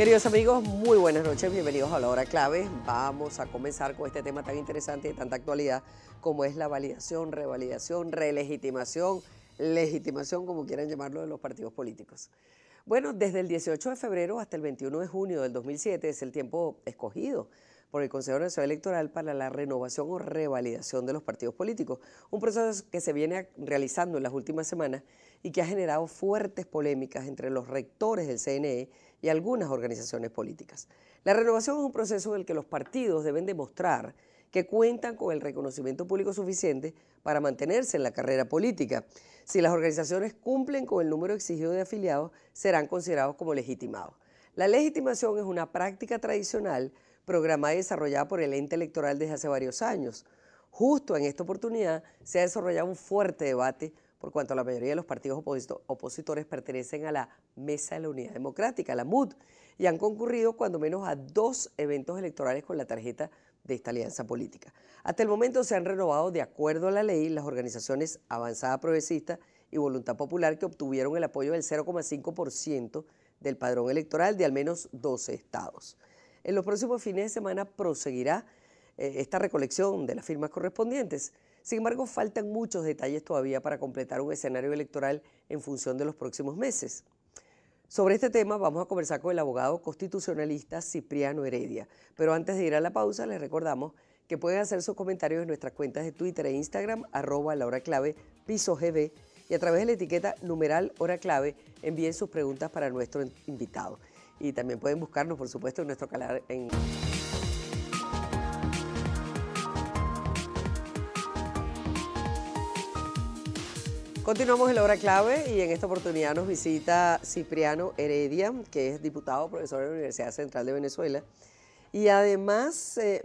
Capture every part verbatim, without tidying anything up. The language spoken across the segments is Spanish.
Queridos amigos, muy buenas noches, bienvenidos a La Hora Clave. Vamos a comenzar con este tema tan interesante y de tanta actualidad como es la validación, revalidación, relegitimación, legitimación, como quieran llamarlo, de los partidos políticos. Bueno, desde el dieciocho de febrero hasta el veintiuno de junio del dos mil siete es el tiempo escogido por el Consejo Nacional Electoral para la renovación o revalidación de los partidos políticos, un proceso que se viene realizando en las últimas semanas y que ha generado fuertes polémicas entre los rectores del C N E y algunas organizaciones políticas. La renovación es un proceso en el que los partidos deben demostrar que cuentan con el reconocimiento público suficiente para mantenerse en la carrera política. Si las organizaciones cumplen con el número exigido de afiliados, serán considerados como legitimados. La legitimación es una práctica tradicional programada y desarrollada por el ente electoral desde hace varios años. Justo en esta oportunidad se ha desarrollado un fuerte debate por cuanto a la mayoría de los partidos opositores pertenecen a la Mesa de la Unidad Democrática, la M U D, y han concurrido cuando menos a dos eventos electorales con la tarjeta de esta alianza política. Hasta el momento se han renovado, de acuerdo a la ley, las organizaciones Avanzada Progresista y Voluntad Popular, que obtuvieron el apoyo del cero coma cinco por ciento del padrón electoral de al menos doce estados. En los próximos fines de semana proseguirá eh, esta recolección de las firmas correspondientes. Sin embargo, faltan muchos detalles todavía para completar un escenario electoral en función de los próximos meses. Sobre este tema vamos a conversar con el abogado constitucionalista Cipriano Heredia. Pero antes de ir a la pausa, les recordamos que pueden hacer sus comentarios en nuestras cuentas de Twitter e Instagram, arroba La Hora Clave, piso G B, y a través de la etiqueta numeral Hora Clave envíen sus preguntas para nuestro invitado. Y también pueden buscarnos, por supuesto, en nuestro canal en... Continuamos en La Hora Clave y en esta oportunidad nos visita Cipriano Heredia, que es diputado, profesor de la Universidad Central de Venezuela. Y además, eh,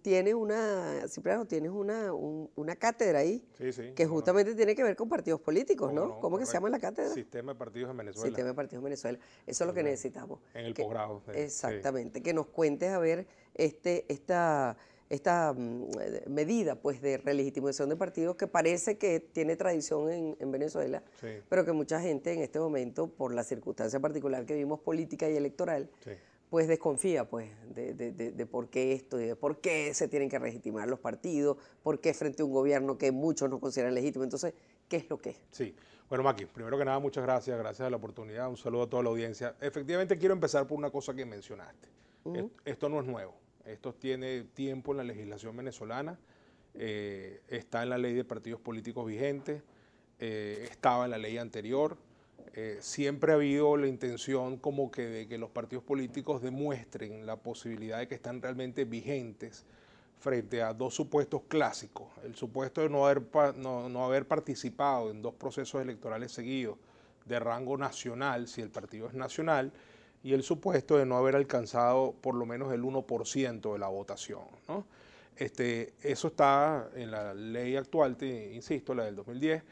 tiene una, Cipriano, tienes una, un, una cátedra ahí, sí, sí, que justamente no. tiene que ver con partidos políticos, ¿no? no, no ¿Cómo correcto. que se llama la cátedra? Sistema de partidos en Venezuela. Sistema de partidos en Venezuela. Eso es lo que necesitamos. En el posgrado. Sí. Exactamente. Sí. Que nos cuentes, a ver, este, esta... esta um, medida pues de relegitimación de partidos que parece que tiene tradición en, en Venezuela, sí, pero que mucha gente en este momento, por la circunstancia particular que vimos política y electoral, sí, pues desconfía pues de, de, de, de por qué esto, de por qué se tienen que legitimar los partidos, por qué frente a un gobierno que muchos no consideran legítimo. Entonces, ¿qué es lo que es? Sí. Bueno, Maki, primero que nada, muchas gracias, gracias a la oportunidad, un saludo a toda la audiencia. Efectivamente, quiero empezar por una cosa que mencionaste. Uh-huh. Esto no es nuevo. Esto tiene tiempo en la legislación venezolana, eh, está en la ley de partidos políticos vigente, eh, estaba en la ley anterior. Eh, siempre ha habido la intención como que de que los partidos políticos demuestren la posibilidad de que están realmente vigentes frente a dos supuestos clásicos. El supuesto de no haber, no, no haber participado en dos procesos electorales seguidos de rango nacional, si el partido es nacional, y el supuesto de no haber alcanzado por lo menos el uno por ciento de la votación, ¿no? Este, eso está en la ley actual, te insisto, la del dos mil diez,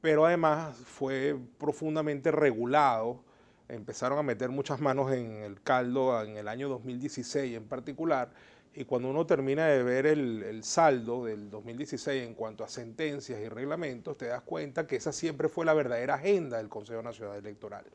pero además fue profundamente regulado. Empezaron a meter muchas manos en el caldo en el año dos mil dieciséis en particular, y cuando uno termina de ver el, el saldo del dos mil dieciséis en cuanto a sentencias y reglamentos, te das cuenta que esa siempre fue la verdadera agenda del Consejo Nacional Electoral.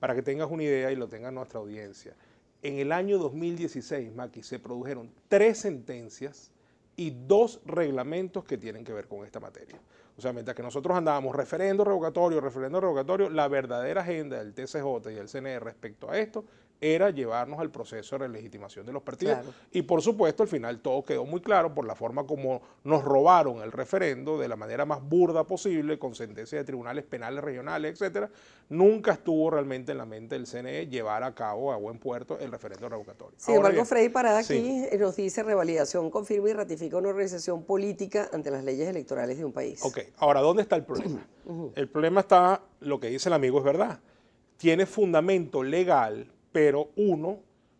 Para que tengas una idea y lo tenga nuestra audiencia, en el año dos mil dieciséis, Maki, se produjeron tres sentencias y dos reglamentos que tienen que ver con esta materia. O sea, mientras que nosotros andábamos referendo revocatorio, referendo revocatorio, la verdadera agenda del T C J y del C N E respecto a esto era llevarnos al proceso de relegitimación de los partidos. Claro. Y por supuesto, al final todo quedó muy claro por la forma como nos robaron el referendo de la manera más burda posible, con sentencias de tribunales penales regionales, etcétera. Nunca estuvo realmente en la mente del C N E llevar a cabo a buen puerto el referendo revocatorio. Sin Ahora embargo, bien, Freddy Parada aquí sí nos dice: revalidación confirma y ratifica una organización política ante las leyes electorales de un país. Ok. Ahora, ¿dónde está el problema? Uh-huh. El problema está, lo que dice el amigo es verdad, tiene fundamento legal, pero uno,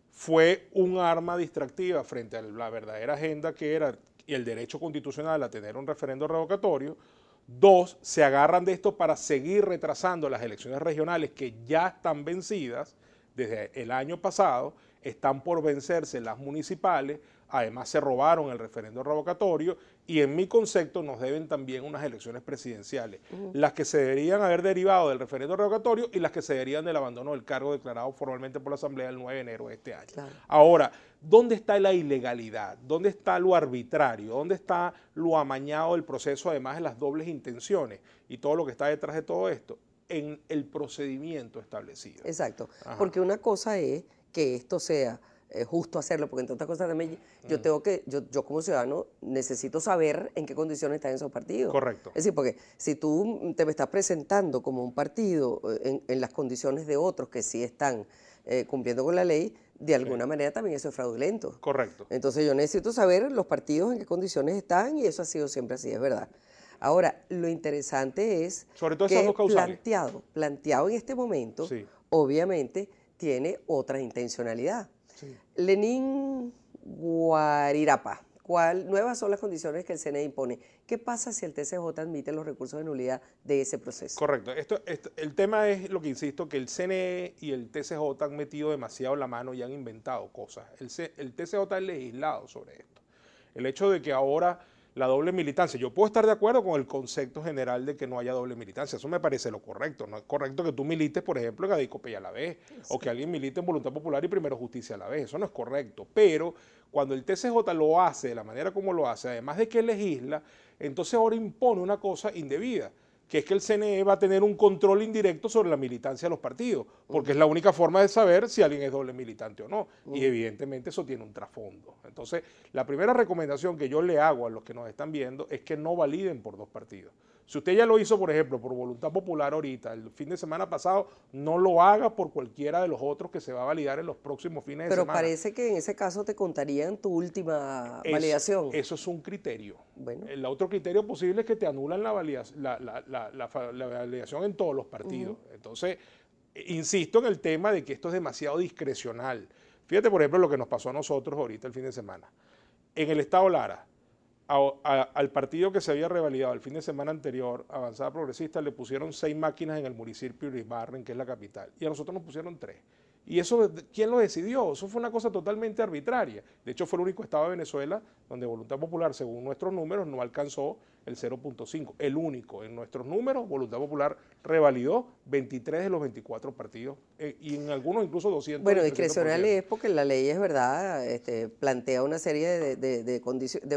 fue un arma distractiva frente a la verdadera agenda que era el derecho constitucional a tener un referendo revocatorio. Dos, se agarran de esto para seguir retrasando las elecciones regionales que ya están vencidas desde el año pasado. están por vencerse las municipales, además se robaron el referendo revocatorio y en mi concepto nos deben también unas elecciones presidenciales, uh-huh. las que se deberían haber derivado del referendo revocatorio y las que se deberían del abandono del cargo declarado formalmente por la Asamblea el nueve de enero de este año. Claro. Ahora, ¿dónde está la ilegalidad? ¿Dónde está lo arbitrario? ¿Dónde está lo amañado del proceso, además de las dobles intenciones y todo lo que está detrás de todo esto? En el procedimiento establecido. Exacto, Ajá. porque una cosa es que esto sea eh, justo hacerlo, porque entre otras cosas también yo, uh-huh. tengo que, yo, yo como ciudadano necesito saber en qué condiciones están esos partidos. Correcto. Es decir, porque si tú te me estás presentando como un partido en, en las condiciones de otros que sí están eh, cumpliendo con la ley, de alguna sí. manera también eso es fraudulento. Correcto. Entonces yo necesito saber los partidos en qué condiciones están y eso ha sido siempre así, es verdad. Ahora, lo interesante es Sobre todo que planteado, planteado en este momento, sí. obviamente tiene otra intencionalidad. Sí. Lenín Guarirapa, ¿cuál, nuevas son las condiciones que el C N E impone? ¿Qué pasa si el T C J admite los recursos de nulidad de ese proceso? Correcto. Esto, esto, el tema es lo que insisto, que el C N E y el T C J han metido demasiado la mano y han inventado cosas. El, el T C J ha legislado sobre esto. El hecho de que ahora... La doble militancia. Yo puedo estar de acuerdo con el concepto general de que no haya doble militancia. Eso me parece lo correcto. No es correcto que tú milites, por ejemplo, en Cadicopey a la vez, sí. o que alguien milite en Voluntad Popular y Primero Justicia a la vez. Eso no es correcto. Pero cuando el T C J lo hace de la manera como lo hace, además de que legisla, entonces ahora impone una cosa indebida, que es que el C N E va a tener un control indirecto sobre la militancia de los partidos, porque es la única forma de saber si alguien es doble militante o no, y evidentemente eso tiene un trasfondo. Entonces, la primera recomendación que yo le hago a los que nos están viendo es que no validen por dos partidos. Si usted ya lo hizo, por ejemplo, por Voluntad Popular ahorita, el fin de semana pasado, no lo haga por cualquiera de los otros que se va a validar en los próximos fines de semana. Pero parece que en ese caso te contarían tu última eso, validación. Eso es un criterio. Bueno. El otro criterio posible es que te anulan la, validación, la, la, la, la, la validación en todos los partidos. Uh-huh. Entonces, insisto en el tema de que esto es demasiado discrecional. Fíjate, por ejemplo, lo que nos pasó a nosotros ahorita el fin de semana. En el estado Lara, A, a, al partido que se había revalidado el fin de semana anterior, Avanzada Progresista, le pusieron seis máquinas en el municipio Iribarren, que es la capital, y a nosotros nos pusieron tres. ¿Y eso quién lo decidió? Eso fue una cosa totalmente arbitraria. De hecho, fue el único estado de Venezuela donde Voluntad Popular, según nuestros números, no alcanzó el cero punto cinco. El único. En nuestros números, Voluntad Popular revalidó veintitrés de los veinticuatro partidos eh, y en algunos incluso doscientos. Bueno, discrecional es porque la ley es verdad, este, plantea una serie de, de, de condiciones,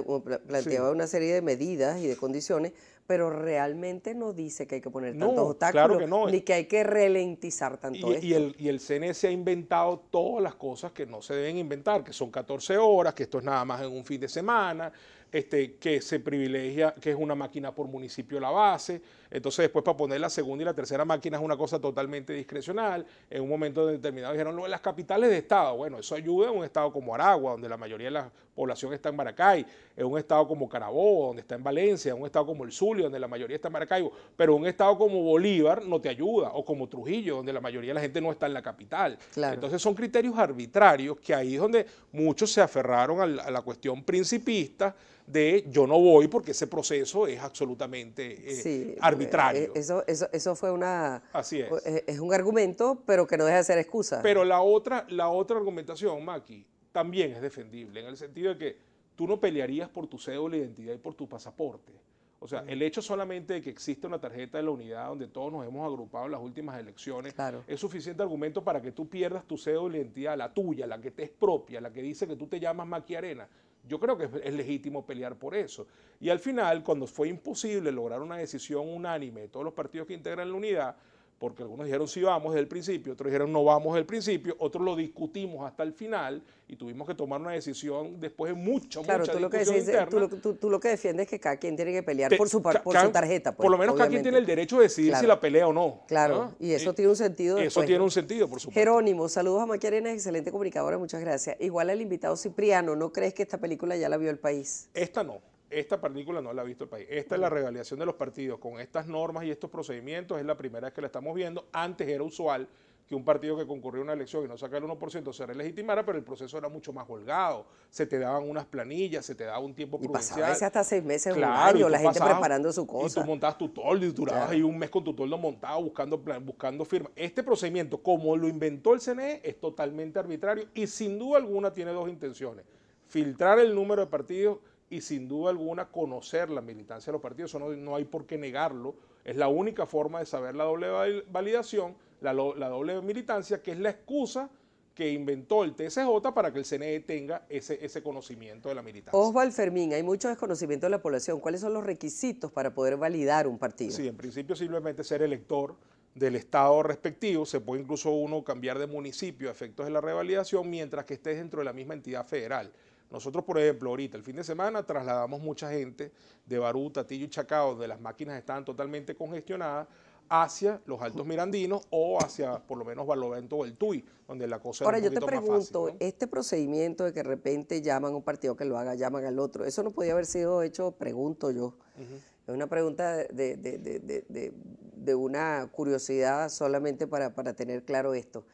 plantea sí. una serie de medidas y de condiciones, pero realmente no dice que hay que poner tantos no, obstáculos, claro que no. ni que hay que ralentizar tanto y, esto. Y el, y el C N E se ha inventado todas las cosas que no se deben inventar, que son catorce horas, que esto es nada más en un fin de semana, este, que se privilegia, que es una máquina por municipio la base, entonces después para poner la segunda y la tercera máquina es una cosa totalmente discrecional, en un momento determinado dijeron, no, en las capitales de estado, bueno, eso ayuda en un estado como Aragua, donde la mayoría de la población está en Maracay, en un estado como Carabobo, donde está en Valencia, en un estado como el Zulia, donde la mayoría está en Maracaibo, pero un estado como Bolívar no te ayuda, o como Trujillo, donde la mayoría de la gente no está en la capital. Claro. Entonces son criterios arbitrarios que ahí es donde muchos se aferraron a la, a la cuestión principista de yo no voy porque ese proceso es absolutamente eh, sí, arbitrario. Eso, eso, eso fue una... Así es. Es un argumento, pero que no deja de ser excusa. Pero la otra, la otra argumentación, Maki, también es defendible, en el sentido de que tú no pelearías por tu cédula de identidad y por tu pasaporte. O sea, el hecho solamente de que existe una tarjeta de la unidad donde todos nos hemos agrupado en las últimas elecciones claro. es suficiente argumento para que tú pierdas tu cédula de identidad, la tuya, la que te es propia, la que dice que tú te llamas Maqui Arena. Yo creo que es, es legítimo pelear por eso. Y al final, cuando fue imposible lograr una decisión unánime de todos los partidos que integran la unidad, porque algunos dijeron sí vamos desde el principio, otros dijeron no vamos desde el principio, otros lo discutimos hasta el final y tuvimos que tomar una decisión después de mucha, claro, mucha tú discusión lo que decís, interna. Tú lo, tú, tú lo que defiendes es que cada quien tiene que pelear Te, por, su, por cada, su tarjeta. Pues, por lo menos obviamente. Cada quien tiene el derecho de decidir claro. si la pelea o no. Claro, ¿no? y eso y, tiene un sentido. Eso después, tiene ¿no? un sentido, por supuesto. Jerónimo, saludos a Maqui Arena, excelente comunicadora, muchas gracias. Igual al invitado Cipriano, ¿no crees que esta película ya la vio el país? Esta no. Esta película no la ha visto el país. Esta es la revalidación de los partidos con estas normas y estos procedimientos. Es la primera vez que la estamos viendo. Antes era usual que un partido que concurrió a una elección y no saca el uno por ciento se relegitimara, pero el proceso era mucho más holgado, se te daban unas planillas, se te daba un tiempo prudencial. Y pasaba hasta seis meses, claro, un año, la gente pasabas, preparando su cosa. Y tú montabas tu toldo y durabas claro. ahí un mes con tu toldo montado buscando, plan, buscando firmas. Este procedimiento, como lo inventó el C N E, es totalmente arbitrario y sin duda alguna tiene dos intenciones. Filtrar el número de partidos y sin duda alguna conocer la militancia de los partidos, eso no, no hay por qué negarlo, es la única forma de saber la doble validación, la, la doble militancia, que es la excusa que inventó el T C J para que el C N E tenga ese, ese conocimiento de la militancia. Oswald Fermín, hay mucho desconocimiento de la población, ¿cuáles son los requisitos para poder validar un partido? Sí, en principio simplemente ser elector del estado respectivo, se puede incluso uno cambiar de municipio a efectos de la revalidación mientras que estés dentro de la misma entidad federal. Nosotros, por ejemplo, ahorita el fin de semana trasladamos mucha gente de Baruta, Tillo y Chacao, donde las máquinas estaban totalmente congestionadas, hacia los Altos Mirandinos o hacia, por lo menos, Barlovento o el Tui, donde la cosa es un poquito más fácil. Ahora, yo te pregunto, ¿no? Este procedimiento de que de repente llaman a un partido que lo haga, llaman al otro, ¿eso no podía haber sido hecho, pregunto yo? Uh-huh. Es una pregunta de, de, de, de, de, de una curiosidad solamente para, para tener claro esto.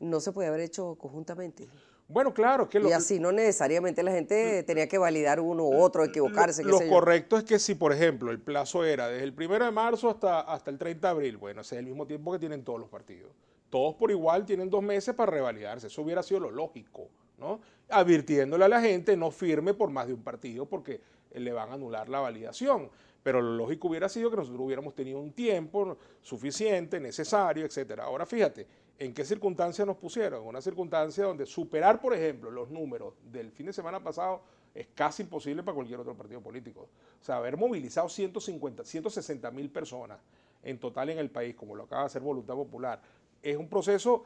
Uh-huh. ¿No se puede haber hecho conjuntamente? Bueno, claro. Que lo, y así no necesariamente la gente tenía que validar uno u otro, equivocarse. Lo, qué sé yo. Correcto es que si, por ejemplo, el plazo era desde el primero de marzo hasta, hasta el treinta de abril, bueno, ese es el mismo tiempo que tienen todos los partidos. Todos por igual tienen dos meses para revalidarse. Eso hubiera sido lo lógico, ¿no? Advirtiéndole a la gente, no firme por más de un partido porque le van a anular la validación. Pero lo lógico hubiera sido que nosotros hubiéramos tenido un tiempo suficiente, necesario, etcétera. Ahora, fíjate, ¿en qué circunstancias nos pusieron? En una circunstancia donde superar, por ejemplo, los números del fin de semana pasado es casi imposible para cualquier otro partido político. O sea, haber movilizado ciento cincuenta, ciento sesenta mil personas en total en el país, como lo acaba de hacer Voluntad Popular, es un proceso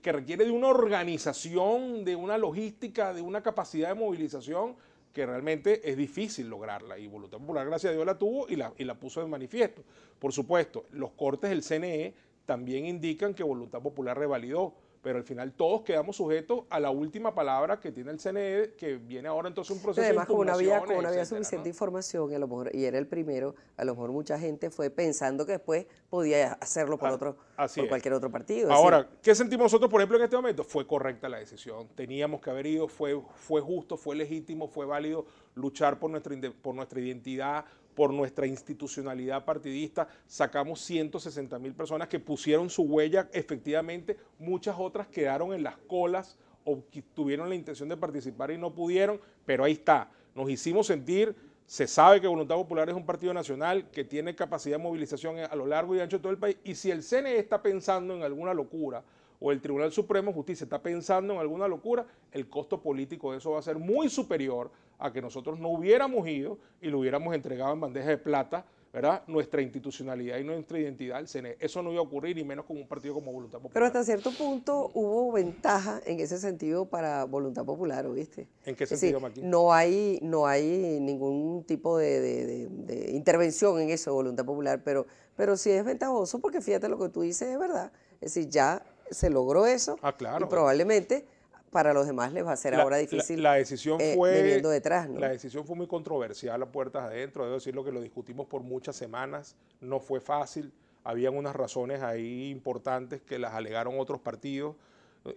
que requiere de una organización, de una logística, de una capacidad de movilización que realmente es difícil lograrla. Y Voluntad Popular, gracias a Dios, la tuvo y la, y la puso de manifiesto. Por supuesto, los cortes del C N E también indican que Voluntad Popular revalidó, pero al final todos quedamos sujetos a la última palabra que tiene el C N E, que viene ahora entonces un proceso además, de impugnaciones. Además, como no había suficiente, ¿no?, información, y, a lo mejor, y era el primero, a lo mejor mucha gente fue pensando que después podía hacerlo por, ah, otro, por cualquier otro partido. Ahora, así. ¿Qué sentimos nosotros, por ejemplo, en este momento? Fue correcta la decisión, teníamos que haber ido, fue, fue justo, fue legítimo, fue válido luchar por nuestra, por nuestra identidad, por nuestra institucionalidad partidista, sacamos ciento sesenta mil personas que pusieron su huella, efectivamente, muchas otras quedaron en las colas o tuvieron la intención de participar y no pudieron, pero ahí está, nos hicimos sentir, se sabe que Voluntad Popular es un partido nacional que tiene capacidad de movilización a lo largo y ancho de todo el país, y si el C N E está pensando en alguna locura, o el Tribunal Supremo de Justicia está pensando en alguna locura, el costo político de eso va a ser muy superior a que nosotros no hubiéramos ido y lo hubiéramos entregado en bandeja de plata, ¿verdad?, nuestra institucionalidad y nuestra identidad al C N E. Eso no iba a ocurrir, y menos con un partido como Voluntad Popular. Pero hasta cierto punto hubo ventaja en ese sentido para Voluntad Popular, ¿oíste? ¿En qué sentido, Martín? No hay, no hay ningún tipo de, de, de, de intervención en eso de Voluntad Popular, pero, pero sí es ventajoso porque fíjate lo que tú dices, es verdad. Es decir, ya se logró eso, ah, claro, y probablemente para los demás les va a ser la, ahora difícil. La, la decisión eh, fue viniendo detrás, ¿no? La decisión fue muy controversial a puertas adentro, debo decirlo que lo discutimos por muchas semanas, no fue fácil, habían unas razones ahí importantes que las alegaron otros partidos.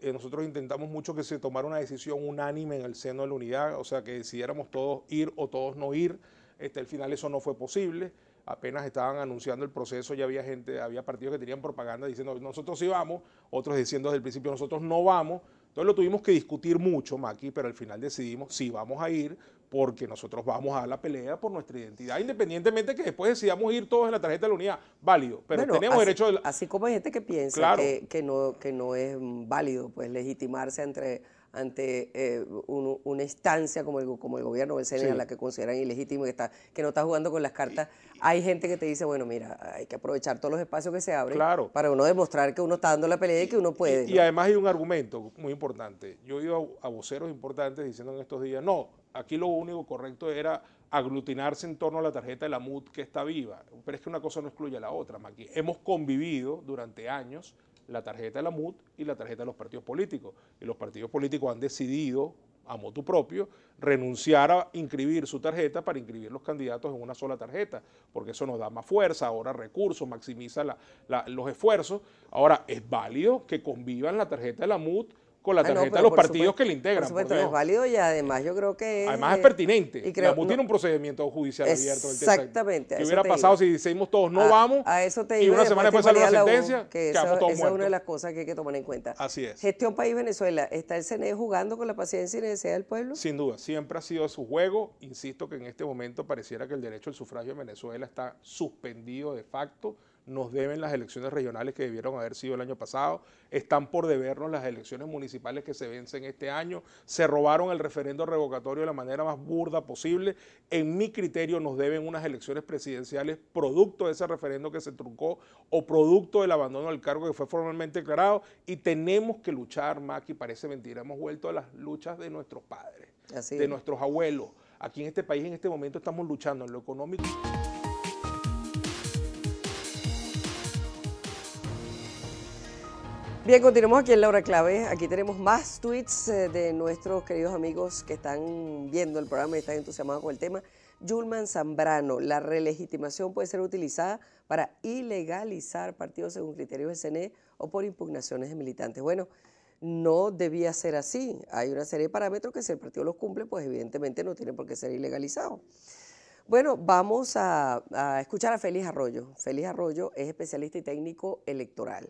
Eh, nosotros intentamos mucho que se tomara una decisión unánime en el seno de la unidad, o sea que decidiéramos todos ir o todos no ir, este, al final eso no fue posible. Apenas estaban anunciando el proceso, ya había gente, había partidos que tenían propaganda diciendo nosotros sí vamos, otros diciendo desde el principio nosotros no vamos. Entonces lo tuvimos que discutir mucho, Maki, pero al final decidimos sí vamos a ir porque nosotros vamos a la pelea por nuestra identidad, independientemente de que después decidamos ir todos en la tarjeta de la unidad, válido, pero bueno, tenemos así, derecho... De la... Así como hay gente que piensa, claro, que, que, no, que no es válido pues legitimarse entre... ante eh, un, una instancia como el, como el gobierno del C N E, sí, a la que consideran ilegítimo, que, está, que no está jugando con las cartas. Y, y, hay gente que te dice, bueno, mira, hay que aprovechar todos los espacios que se abren, claro, para uno demostrar que uno está dando la pelea y, y que uno puede. Y, ¿no?, y además hay un argumento muy importante. Yo he ido a, a voceros importantes diciendo en estos días, no, aquí lo único correcto era aglutinarse en torno a la tarjeta de la M U D que está viva. Pero es que una cosa no excluye a la otra, Maqui. Hemos convivido durante años la tarjeta de la M U D y la tarjeta de los partidos políticos. Y los partidos políticos han decidido a motu propio, renunciar a inscribir su tarjeta para inscribir los candidatos en una sola tarjeta, porque eso nos da más fuerza, ahora recursos, maximiza la, la, los esfuerzos. Ahora, es válido que convivan la tarjeta de la M U D con la tarjeta ah, no, de los partidos supuesto, que le integran. Por supuesto, por es válido y además yo creo que es... Además es pertinente. Y creo, la M U D no, tiene un procedimiento judicial abierto. Exactamente. ¿Qué hubiera pasado iba. si decimos todos no a, vamos? A eso te iba. Y una semana después sale la sentencia, U, que quedamos eso, todos esa muertos. Es una de las cosas que hay que tomar en cuenta. Así es. Gestión País Venezuela, ¿está el C N E jugando con la paciencia y necesidad del pueblo? Sin duda, siempre ha sido su juego. Insisto que en este momento pareciera que el derecho al sufragio en Venezuela está suspendido de facto. Nos deben las elecciones regionales que debieron haber sido el año pasado, están por debernos las elecciones municipales que se vencen este año, se robaron el referendo revocatorio de la manera más burda posible, en mi criterio nos deben unas elecciones presidenciales producto de ese referendo que se truncó o producto del abandono del cargo que fue formalmente declarado, y tenemos que luchar, Maki, parece mentira, hemos vuelto a las luchas de nuestros padres, Así de es. nuestros abuelos. Aquí en este país en este momento estamos luchando en lo económico. Bien, continuamos aquí en La Hora Clave. Aquí tenemos más tweets de nuestros queridos amigos que están viendo el programa y están entusiasmados con el tema. Yulman Zambrano, la relegitimación puede ser utilizada para ilegalizar partidos según criterios del C N E o por impugnaciones de militantes. Bueno, no debía ser así. Hay una serie de parámetros que si el partido los cumple, pues evidentemente no tiene por qué ser ilegalizado. Bueno, vamos a, a escuchar a Félix Arroyo. Félix Arroyo es especialista y técnico electoral.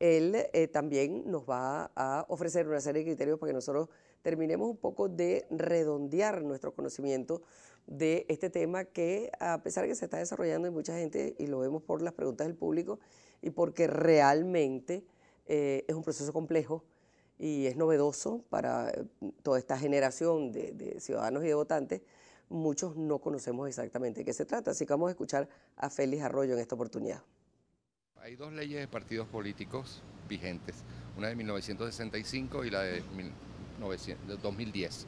Él eh, también nos va a ofrecer una serie de criterios para que nosotros terminemos un poco de redondear nuestro conocimiento de este tema que, a pesar de que se está desarrollando en mucha gente, y lo vemos por las preguntas del público y porque realmente eh, es un proceso complejo y es novedoso para toda esta generación de, de ciudadanos y de votantes, muchos no conocemos exactamente de qué se trata. Así que vamos a escuchar a Félix Arroyo en esta oportunidad. Hay dos leyes de partidos políticos vigentes, una de mil novecientos sesenta y cinco y la de dos mil diez.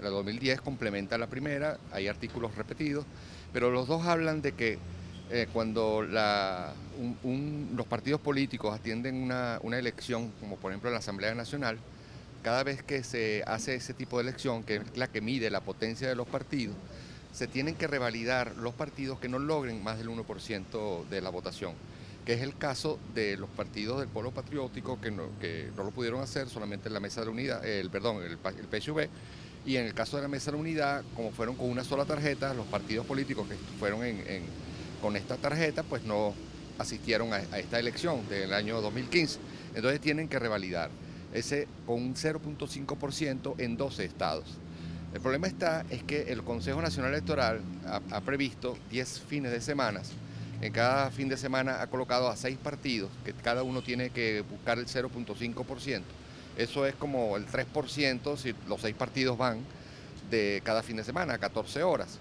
La de dos mil diez complementa la primera, hay artículos repetidos, pero los dos hablan de que eh, cuando la, un, un, los partidos políticos atienden una, una elección, como por ejemplo la Asamblea Nacional, cada vez que se hace ese tipo de elección, que es la que mide la potencia de los partidos, se tienen que revalidar los partidos que no logren más del uno por ciento de la votación, que es el caso de los partidos del Polo Patriótico que no, que no lo pudieron hacer, solamente en la Mesa de la Unidad, el, perdón, el, el P S U V, y en el caso de la Mesa de la Unidad, como fueron con una sola tarjeta, los partidos políticos que fueron en, en, con esta tarjeta, pues no asistieron a, a esta elección del año dos mil quince. Entonces tienen que revalidar ese con un cero punto cinco por ciento en doce estados. El problema está es que el Consejo Nacional Electoral ha, ha previsto diez fines de semanas. En cada fin de semana ha colocado a seis partidos, que cada uno tiene que buscar el cero punto cinco por ciento. Eso es como el tres por ciento si los seis partidos van de cada fin de semana, a catorce horas.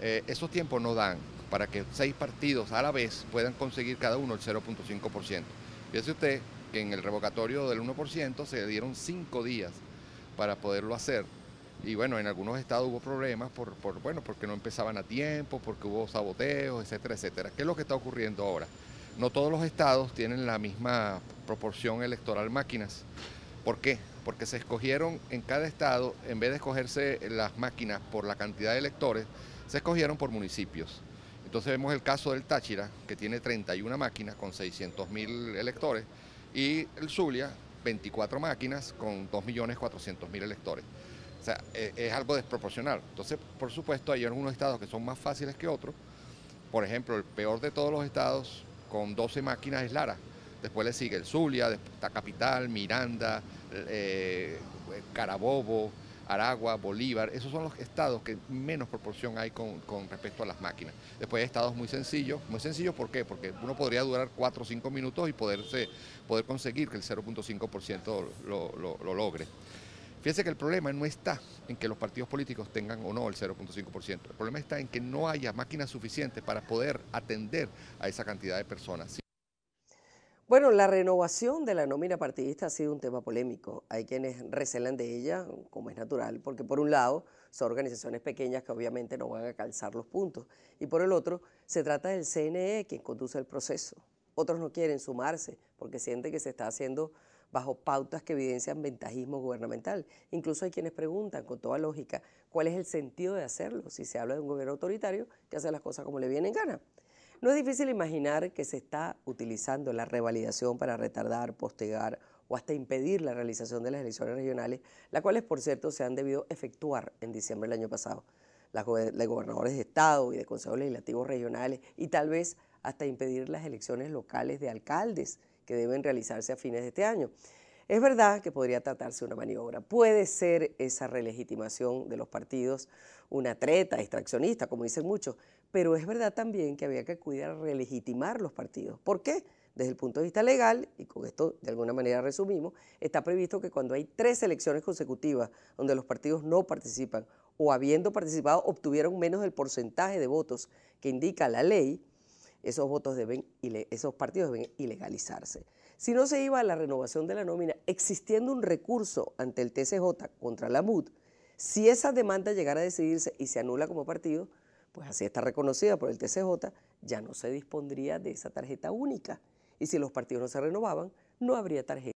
Eh, esos tiempos no dan para que seis partidos a la vez puedan conseguir cada uno el cero punto cinco por ciento. Fíjese usted que en el revocatorio del uno por ciento se dieron cinco días para poderlo hacer. Y bueno, en algunos estados hubo problemas por, por, bueno, porque no empezaban a tiempo, porque hubo saboteos, etcétera, etcétera. ¿Qué es lo que está ocurriendo ahora? No todos los estados tienen la misma proporción electoral máquinas. ¿Por qué? Porque se escogieron en cada estado, en vez de escogerse las máquinas por la cantidad de electores, se escogieron por municipios. Entonces vemos el caso del Táchira, que tiene treinta y una máquinas con seiscientos mil electores, y el Zulia, veinticuatro máquinas con dos millones cuatrocientos mil electores. O sea, es algo desproporcional. Entonces, por supuesto, hay algunos estados que son más fáciles que otros. Por ejemplo, el peor de todos los estados con doce máquinas es Lara. Después le sigue el Zulia, está Capital, Miranda, eh, Carabobo, Aragua, Bolívar. Esos son los estados que menos proporción hay con, con respecto a las máquinas. Después hay estados muy sencillos. Muy sencillos, ¿por qué? Porque uno podría durar cuatro o cinco minutos y poderse, poder conseguir que el cero punto cinco por ciento lo, lo, lo logre. Fíjense que el problema no está en que los partidos políticos tengan o no el cero punto cinco por ciento. El problema está en que no haya máquinas suficientes para poder atender a esa cantidad de personas. Bueno, la renovación de la nómina partidista ha sido un tema polémico. Hay quienes recelan de ella, como es natural, porque por un lado son organizaciones pequeñas que obviamente no van a calzar los puntos. Y por el otro, se trata del C N E quien conduce el proceso. Otros no quieren sumarse porque sienten que se está haciendo bajo pautas que evidencian ventajismo gubernamental. Incluso hay quienes preguntan, con toda lógica, ¿cuál es el sentido de hacerlo si se habla de un gobierno autoritario que hace las cosas como le vienen gana? No es difícil imaginar que se está utilizando la revalidación para retardar, postergar o hasta impedir la realización de las elecciones regionales, las cuales, por cierto, se han debido efectuar en diciembre del año pasado. Las go- de gobernadores de Estado y de consejos legislativos regionales, y tal vez hasta impedir las elecciones locales de alcaldes que deben realizarse a fines de este año. Es verdad que podría tratarse de una maniobra. Puede ser esa relegitimación de los partidos una treta distraccionista, como dicen muchos, pero es verdad también que había que cuidar relegitimar los partidos. ¿Por qué? Desde el punto de vista legal, y con esto de alguna manera resumimos, está previsto que cuando hay tres elecciones consecutivas donde los partidos no participan o habiendo participado obtuvieron menos del porcentaje de votos que indica la ley, esos votos deben, esos partidos deben ilegalizarse. Si no se iba a la renovación de la nómina, existiendo un recurso ante el T C J contra la M U D, si esa demanda llegara a decidirse y se anula como partido, pues así está reconocida por el T C J, ya no se dispondría de esa tarjeta única. Y si los partidos no se renovaban, no habría tarjeta.